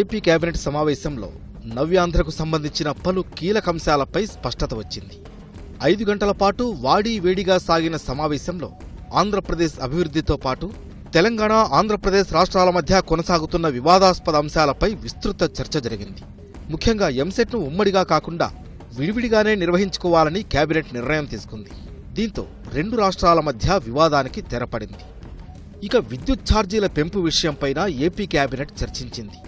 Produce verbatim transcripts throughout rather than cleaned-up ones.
AP cabinet సమావేశంలో నవ్యాంధ్రకు సంబంధించిన పలు కీలక అంశాలపై స్పష్టత వచ్చింది. ఐదు గంటల పాటు వాడి వేడిగా సాగిన సమావేశంలో ఆంధ్రప్రదేశ్ అభివృద్ధితో పాటు తెలంగాణ ఆంధ్రప్రదేశ్ రాష్ట్రాల మధ్య కొనసాగుతున్న వివాదాస్పద అంశాలపై విస్తృత చర్చ జరిగింది. ముఖ్యంగా ఎంసెట్ను ఉమ్మడిగా కాకుండా విడివిడిగానే నిర్వహించుకోవాలని కేబినెట్ నిర్ణయం తీసుకుంది. దీంతో రెండు రాష్ట్రాల మధ్య వివాదానికి తెరపడింది. ఇక విద్యుత్ ఛార్జీల పెంపు విషయంపైన ఏపీ కేబినెట్ చర్చించింది.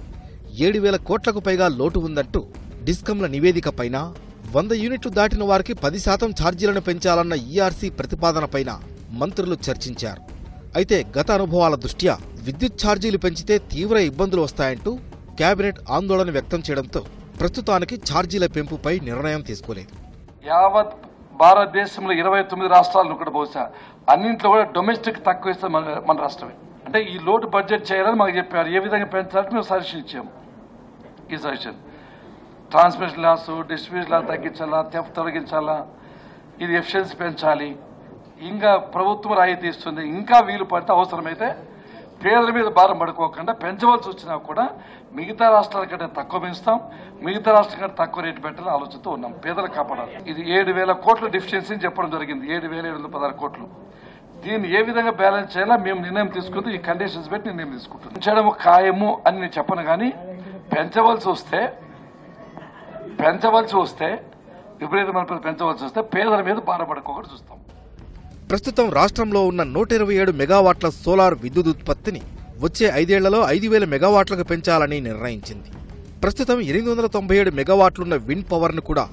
ఏడు వేల కోట్లకు పైగా లోటు ఉందంటూ డిస్కంల నివేదికపైన, వంద యూనిట్లు దాటిన వారికి పది శాతం ఛార్జీలను పెంచాలన్న ఈఆర్సీ ప్రతిపాదనపైన మంత్రులు చర్చించారు. అయితే గత అనుభవాల దృష్ట్యా విద్యుత్ ఛార్జీలు పెంచితే తీవ్ర ఇబ్బందులు వస్తాయంటూ కేబినెట్ ఆందోళన వ్యక్తం చేయడంతో ప్రస్తుతానికి ఛార్జీల పెంపుపై నిర్ణయం తీసుకోలేదు. యావత్ భారతదేశంలో ఇరవై తొమ్మిది రాష్ట్రాలు ఇక్కడ బహుశా అన్నింటిలో కూడా డొమెస్టిక్ తక్కువ ఇస్తే మన మన రాష్ట్రమే. అంటే ఈ లోటు బడ్జెట్ చేయాలని మాకు చెప్పారు. ఏ విధంగా పెంచాలని మేము సజెషన్ ఇచ్చాము. ఈ suggestion transmission loss, distribution loss తగ్గించాలా, తెఫ్ తొలగించాలా, ఇది ఎఫిషియన్సీ పెంచాలి, ఇంకా ప్రభుత్వం రాయితీ ఇస్తుంది, ఇంకా వీలు పడితే అవసరమైతే పేదల మీద భారం పడుకోకుండా పెంచవలసి వచ్చినా కూడా మిగతా రాష్ట్రాల కంటే తక్కువ పెంచుతాం, మిగతా రాష్ట్రాల కంటే తక్కువ రేటు పెట్టాలని ఆలోచనతో ఉన్నాం. పేదలు కాపాడాలి. ఇది ఏడు వేల కోట్ల డిఫిషియన్సీ చెప్పడం జరిగింది, ఏడు వేల ఏడు వందల పదహారు కోట్లు. దీన్ని ఏ విధంగా బ్యాలెన్స్ చేయాలో మేము నిర్ణయం తీసుకుంటూ ఈ కండిషన్స్ పెట్టి నిర్ణయం తీసుకుంటాం. పెంచడం ఖాయము అని నేను చెప్పను, కానీ పెంచవలసి వస్తే పెంచవలసి వస్తే విపరీతమైన పెంచవలసి వస్తే పేదల మీద భారం పడుకోకుండా చూస్తాం. ప్రస్తుతం రాష్ట్రంలో ఉన్న నూట ఇరవై ఏడు మెగావాట్ల సోలార్ విద్యుత్ ఉత్పత్తిని వచ్చే ఐదేళ్లలో ఐదు వేల మెగావాట్లకు పెంచాలని నిర్ణయించింది. ప్రస్తుతం ఎనిమిది వందల తొంభై ఏడు మెగావాట్లున్న విండ్ పవర్ను కూడా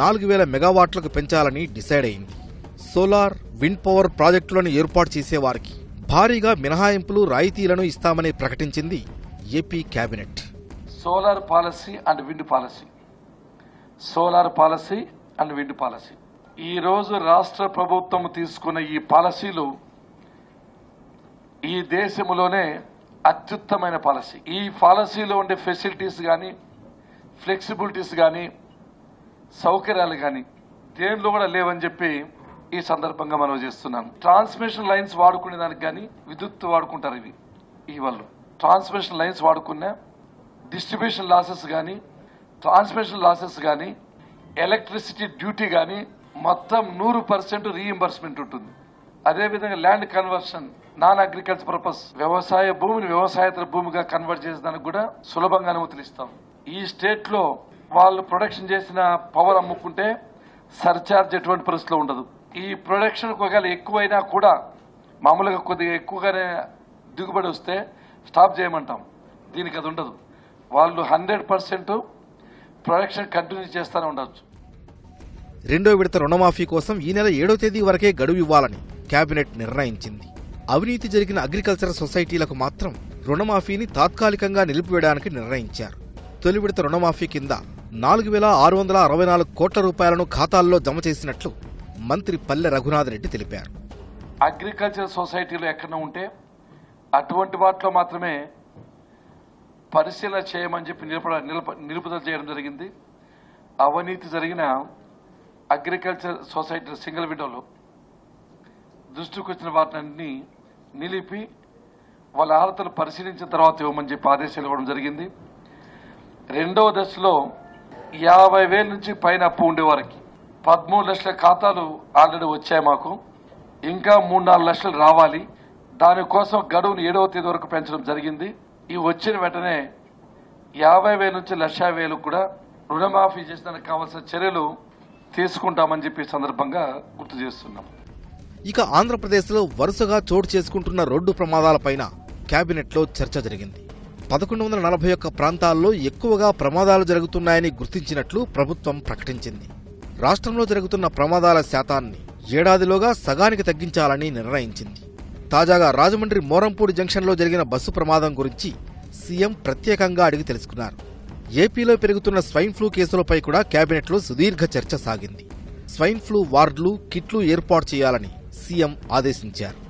నాలుగు వేల మెగావాట్లకు పెంచాలని డిసైడ్ అయింది. సోలార్ విండ్ పవర్ ప్రాజెక్టులను ఏర్పాటు చేసేవారికి భారీగా మినహాయింపులు, రాయితీలను ఇస్తామని ప్రకటించింది AP cabinet. Solar policy and wind policy, solar policy and wind policy. ఈరోజు రాష్ట్ర ప్రభుత్వం తీసుకున్న ఈ పాలసీలు ఈ దేశంలోనే అత్యుత్తమైన పాలసీ. ఈ పాలసీలో ఉండే ఫెసిలిటీస్ కానీ, ఫ్లెక్సిబిలిటీస్ కానీ, సౌకర్యాలు కానీ దేనిలో కూడా లేవని చెప్పి ఈ సందర్భంగా మనం చేస్తున్నాం. ట్రాన్స్మిషన్ లైన్స్ వాడుకునే దానికి కానీ విద్యుత్ వాడుకుంటారు. ఇవి ఈ వాళ్ళు ట్రాన్స్మిషన్ లైన్స్ వాడుకున్న డిస్ట్రిబ్యూషన్ లాసెస్ కానీ, ట్రాన్స్మిషన్ లాసెస్ కానీ, ఎలక్ట్రిసిటీ డ్యూటీ కానీ మొత్తం నూరు పర్సెంట్ రీఇంబర్స్మెంట్ ఉంటుంది. అదేవిధంగా land conversion, non agriculture purpose వ్యవసాయ భూమిని వ్యవసాయేతర భూమిగా కన్వర్ట్ చేసేదానికి కూడా సులభంగా అనుమతులు ఇస్తాం. ఈ స్టేట్ లో వాళ్ళు ప్రొడక్షన్ చేసిన పవర్ అమ్ముకుంటే సర్చార్జ్ ఎటువంటి పరిస్థితిలో ఉండదు. ఈ ప్రొడక్షన్ ఒకవేళ ఎక్కువైనా కూడా మామూలుగా కొద్దిగా ఎక్కువగానే దిగుబడి వస్తే స్టాప్ చేయమంటాం. దీనికి అది ఉండదు. వాళ్ళు హండ్రెడ్ పర్సెంట్ ప్రొడక్షన్ కంటిన్యూ చేస్తూనే ఉండవచ్చు. రెండో విడత రుణమాఫీ కోసం ఈ నెల ఏడో తేదీ వరకే గడువు ఇవ్వాలని కేబినెట్ నిర్ణయించింది. అవినీతి జరిగిన అగ్రికల్చర్ సొసైటీలకు మాత్రం రుణమాఫీని తాత్కాలికంగా నిలిపివేయడానికి నిర్ణయించారు. తొలి విడత రుణమాఫీ కింద నాలుగు వేల ఆరు వందల అరవై నాలుగు కోట్ల రూపాయలను ఖాతాల్లో జమ చేసినట్లు మంత్రి పల్లె రఘునాథ్ రెడ్డి తెలిపారు. అగ్రికల్చర్ సొసైటీలో ఎక్కడ ఉంటే అటువంటి వాటిలో మాత్రమే పరిశీలన చేయమని చెప్పి నిలుపుదల చేయడం జరిగింది. అవినీతి జరిగిన అగ్రికల్చర్ సొసైటీ సింగిల్ విండోలో దృష్టికి వచ్చిన వాటిని నిలిపి వాళ్ళ అర్హతలు పరిశీలించిన తర్వాత ఇవ్వమని చెప్పి ఆదేశాలు ఇవ్వడం జరిగింది. రెండవ దశలో యాభై వేల నుంచి పైన అప్పు ఉండేవారికి పదమూడు లక్షల ఖాతాలు ఆల్రెడీ వచ్చాయి మాకు. ఇంకా మూడు నాలుగు లక్షలు రావాలి. దానికోసం గడువును ఏడవ తేదీ వరకు పెంచడం జరిగింది. ఈ వచ్చిన వెంటనే యాభై వేల నుంచి లక్ష వేలు కూడా రుణమాఫీ చేసేందుకు కావాల్సిన చర్యలు తీసుకుంటామని చెప్పి సందర్భంగా గుర్తు చేస్తున్నాం. ఇక ఆంధ్రప్రదేశ్లో వరుసగా చోటు చేసుకుంటున్న రోడ్డు ప్రమాదాలపైన కేబినెట్లో చర్చ జరిగింది. పదకొండు వందల నలభై ఒక్క ప్రాంతాల్లో ఎక్కువగా ప్రమాదాలు జరుగుతున్నాయని గుర్తించినట్లు ప్రభుత్వం ప్రకటించింది. రాష్ట్రంలో జరుగుతున్న ప్రమాదాల శాతాన్ని ఏడాదిలోగా సగానికి తగ్గించాలని నిర్ణయించింది. తాజాగా రాజమండ్రి మోరంపూడి జంక్షన్లో జరిగిన బస్సు ప్రమాదం గురించి సీఎం ప్రత్యేకంగా అడిగి తెలుసుకున్నారు. ఏపీలో పెరుగుతున్న స్వైన్ ఫ్లూ కేసులపై కూడా కేబినెట్లో సుదీర్ఘ చర్చ సాగింది. స్వైన్ ఫ్లూ వార్డులు, కిట్లు ఏర్పాటు చేయాలని సీఎం ఆదేశించారు.